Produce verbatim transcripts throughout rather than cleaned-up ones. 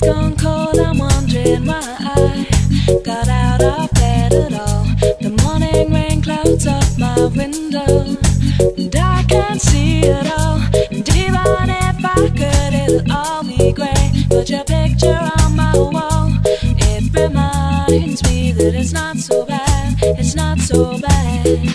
He's gone cold, I'm wondering why I got out of bed at all. The morning rain clouds up my window, and I can't see it all. And even if I could, it'll all be grey. But your picture on my wall, it reminds me that it's not so bad, it's not so bad.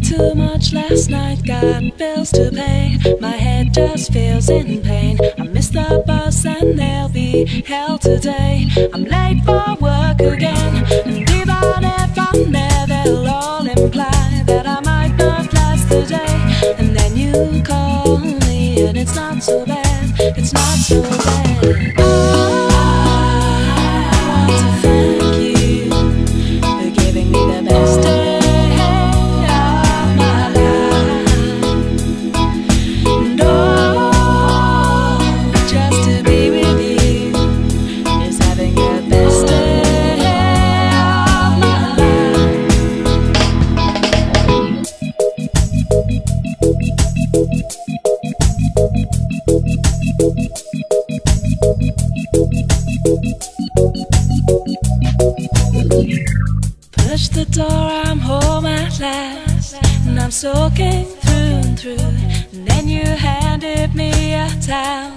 Too much last night, got bills to pay. My head just feels in pain. I missed the bus and there'll be hell today. I'm late for work again, and even if I'm there, they'll all imply that I might not last the day. And then you call me, and it's not so bad, it's not so bad. I want to thank you for giving me the best day. Push the door, I'm home at last, and I'm soaking through and through. And then you handed me a towel,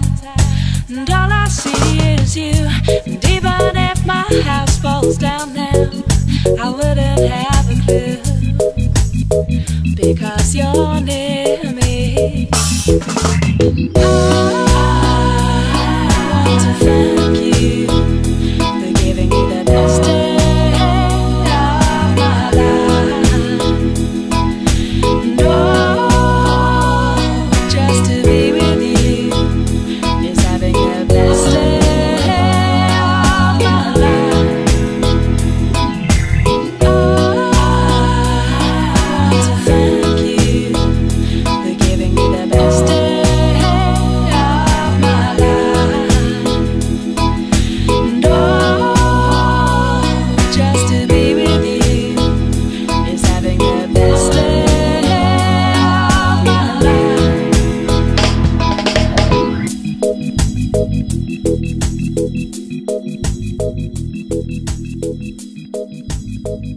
and all I see is you. And even if my house falls down now, I wouldn't have a clue, because you're near me. I want to thank you for giving me the best day.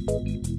Thank you.